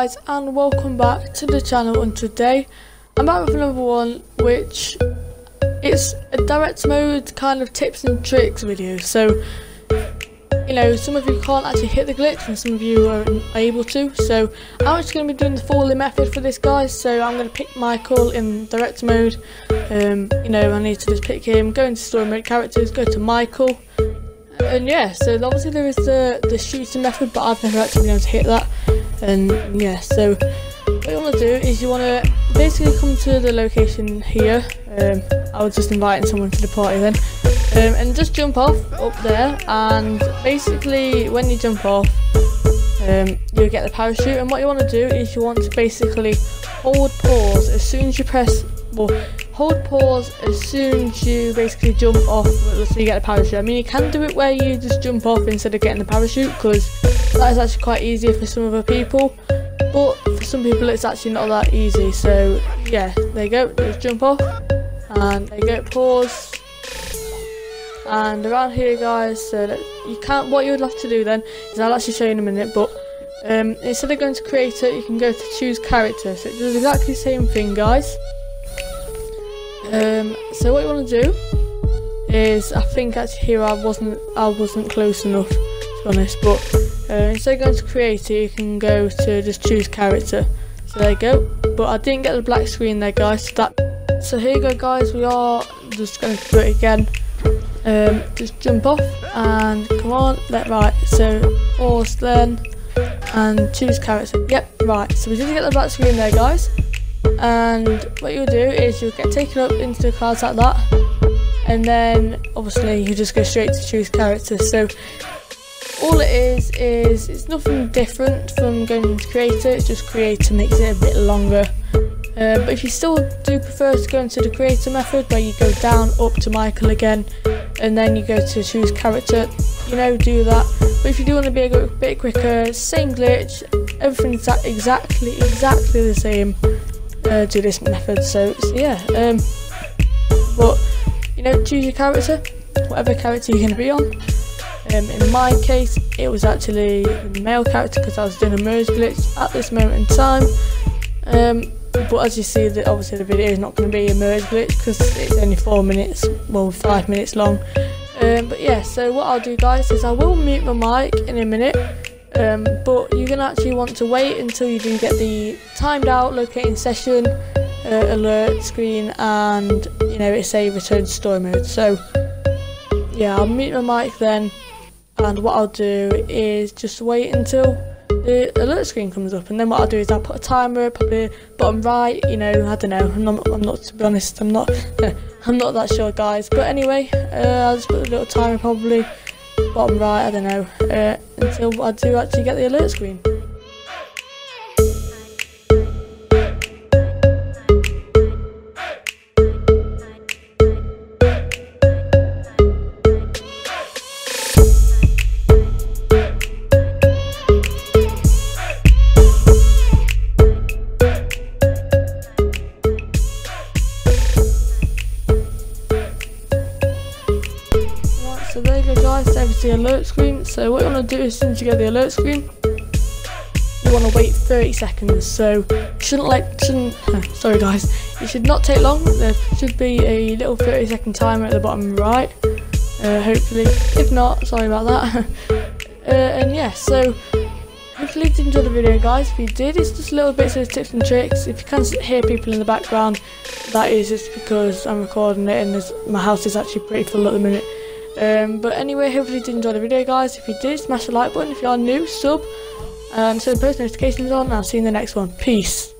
guys, and welcome back to the channel. And today I'm back with another one, which it's a direct mode kind of tips and tricks video. So you know, some of you can't actually hit the glitch and some of you are able to, so I'm actually going to be doing the falling method for this, guys. So I'm going to pick Michael in direct mode. You know, I need to just pick him, go into story mode characters, go to Michael. And yeah, so obviously there is the shooting method, but I've never actually been able to hit that. And yeah, so what you want to do is you want to basically come to the location here. I was just inviting someone to the party then. And just jump off up there, and basically when you jump off, you'll get the parachute. And what you want to do is you want to basically hold pause as soon as you press, well, hold pause as soon as you basically jump off so you get the parachute. I mean, you can do it where you just jump off instead of getting the parachute, because that is actually quite easier for some other people, but for some people it's actually not that easy. So yeah, there you go, just jump off, and there you go, pause. And around here, guys, so that you can't, what you would have to do then is, I'll actually show you in a minute, but instead of going to creator, you can go to choose character. So it does exactly the same thing, guys. So what you want to do is, I think actually here I wasn't close enough, to be honest, but instead of going to creator, you can go to just choose character. So there you go, but I didn't get the black screen there, guys, so that, so here you go, guys, we are just going to do it again. Just jump off and come on, right, so pause then and choose character. Yep, right, so we did get the black screen there, guys, and what you'll do is you'll get taken up into the clouds like that, and then obviously you just go straight to choose character. So all it is it's nothing different from going into creator, it's just creator makes it a bit longer. But if you still do prefer to go into the creator method, where you go down, up to Michael again, and then you go to choose character, you know, do that. But if you do want to be a bit quicker, same glitch, everything's exactly the same, do this method. So yeah, but you know, choose your character, whatever character you're going to be on. In my case it was actually the male character, because I was doing a merge glitch at this moment in time. But as you see, that obviously the video is not going to be a merge glitch, because it's only 4 minutes, well, 5 minutes long. But yeah, so what I'll do, guys, is I will mute my mic in a minute, but you're going to actually want to wait until you do get the timed out locating session alert screen, and you know, it's a return to story mode. So yeah, I'll mute my mic then, and what I'll do is just wait until the alert screen comes up, and then what I'll do is I'll put a timer, probably bottom right, you know, I don't know, I'm not, to be honest, I'm not that sure, guys, but anyway, I'll just put a little timer, probably bottom right, I don't know, until I do actually get the alert screen. So there you go, guys, there's the alert screen. So what you want to do is, since you get the alert screen, you want to wait 30 seconds. So it should not take long. There should be a little 30-second timer at the bottom right, hopefully. If not, sorry about that. And yeah, so hopefully you did enjoy the video, guys. If you did, it's just little bits of tips and tricks. If you can hear people in the background, that is just because I'm recording it, and my house is actually pretty full at the minute. But anyway, hopefully you did enjoy the video, guys. If you did, smash the like button. If you are new, sub, and so post notifications on, and I'll see you in the next one. Peace.